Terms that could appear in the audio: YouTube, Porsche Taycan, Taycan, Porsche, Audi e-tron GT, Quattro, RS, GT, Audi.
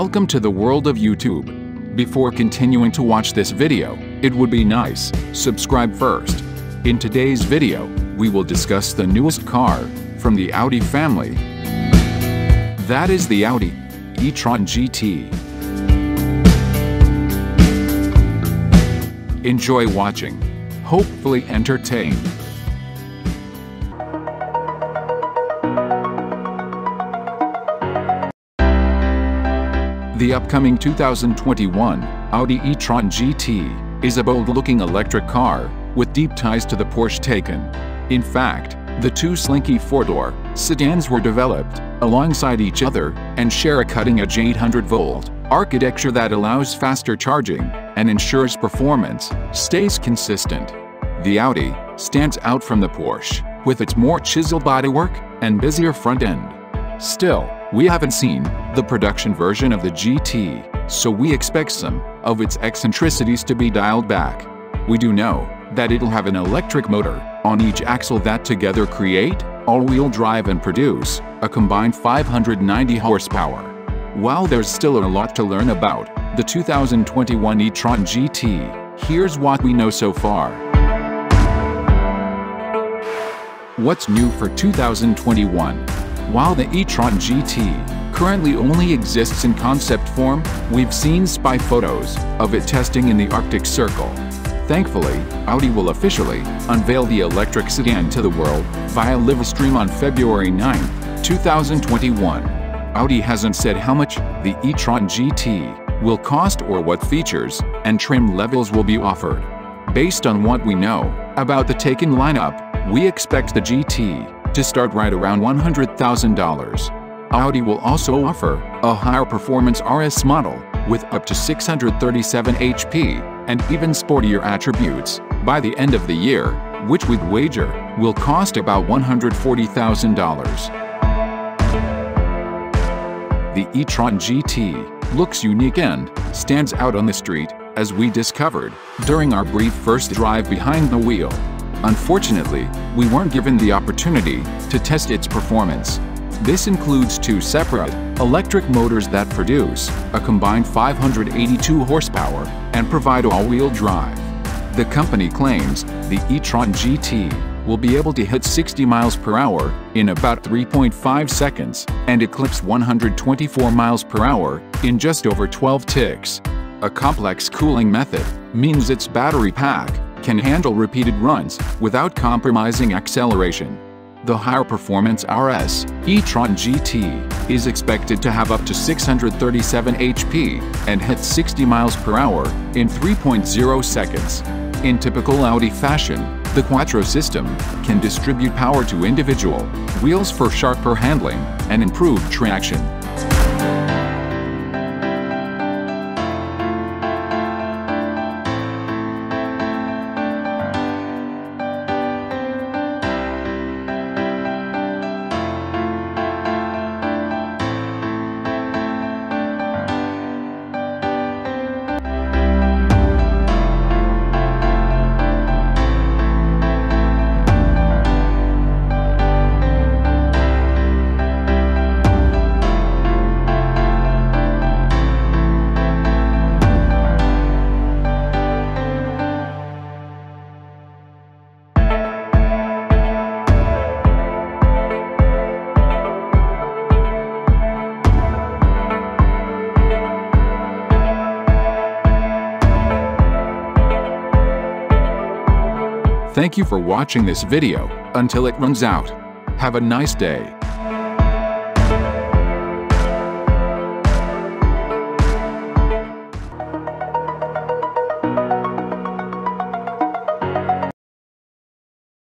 Welcome to the world of YouTube. Before continuing to watch this video, it would be nice, subscribe first. In today's video, we will discuss the newest car from the Audi family. That is the Audi e-tron GT. Enjoy watching, hopefully entertained. The upcoming 2021 Audi e-tron GT is a bold-looking electric car with deep ties to the Porsche Taycan. In fact, the two slinky four-door sedans were developed alongside each other and share a cutting-edge 800-volt architecture that allows faster charging and ensures performance stays consistent. The Audi stands out from the Porsche with its more chiseled bodywork and busier front end. Still, we haven't seen the production version of the GT, so we expect some of its eccentricities to be dialed back. We do know that it'll have an electric motor on each axle that together create all-wheel drive and produce a combined 590 horsepower. While there's still a lot to learn about the 2021 e-tron GT, here's what we know so far. What's new for 2021? While the e-tron GT currently only exists in concept form, we've seen spy photos of it testing in the Arctic Circle. Thankfully, Audi will officially unveil the electric sedan to the world via live stream on February 9, 2021. Audi hasn't said how much the e-tron GT will cost or what features and trim levels will be offered. Based on what we know about the Taycan lineup, we expect the GT to start right around $100,000. Audi will also offer a higher performance RS model with up to 637 HP and even sportier attributes by the end of the year, which we'd wager will cost about $140,000. The e-tron GT looks unique and stands out on the street, as we discovered during our brief first drive behind the wheel. Unfortunately, we weren't given the opportunity to test its performance. This includes two separate electric motors that produce a combined 582 horsepower and provide all-wheel drive. The company claims the e-tron GT will be able to hit 60 miles per hour in about 3.5 seconds and eclipse 124 miles per hour in just over 12 ticks. A complex cooling method means its battery pack can handle repeated runs without compromising acceleration. The higher performance RS e-tron GT is expected to have up to 637 HP and hit 60 miles per hour in 3.0 seconds. In typical Audi fashion, the Quattro system can distribute power to individual wheels for sharper handling and improved traction. Thank you for watching this video until it runs out. Have a nice day.